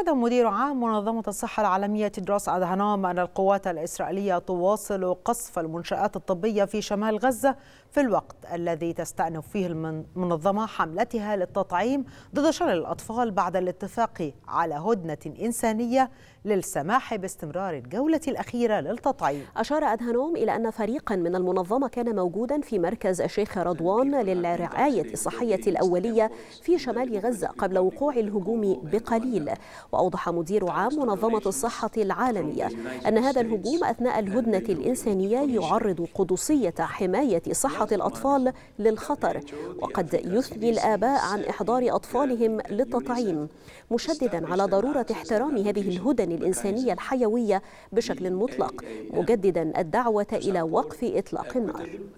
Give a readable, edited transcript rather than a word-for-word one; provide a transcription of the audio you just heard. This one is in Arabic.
أكد مدير عام منظمة الصحة العالمية تدروس أدهانوم أن القوات الإسرائيلية تواصل قصف المنشآت الطبية في شمال غزة في الوقت الذي تستأنف فيه المنظمة حملتها للتطعيم ضد شلل الأطفال بعد الاتفاق على هدنة إنسانية للسماح باستمرار الجولة الأخيرة للتطعيم. أشار أدهانوم إلى أن فريقا من المنظمة كان موجودا في مركز الشيخ رضوان للرعاية الصحية الأولية في شمال غزة قبل وقوع الهجوم بقليل. وأوضح مدير عام منظمة الصحة العالمية أن هذا الهجوم أثناء الهدنة الإنسانية يعرض قدسية حماية صحة الأطفال للخطر، وقد يثني الآباء عن إحضار أطفالهم للتطعيم، مشددا على ضرورة احترام هذه الهدن الإنسانية الحيوية بشكل مطلق، مجددا الدعوة إلى وقف إطلاق النار.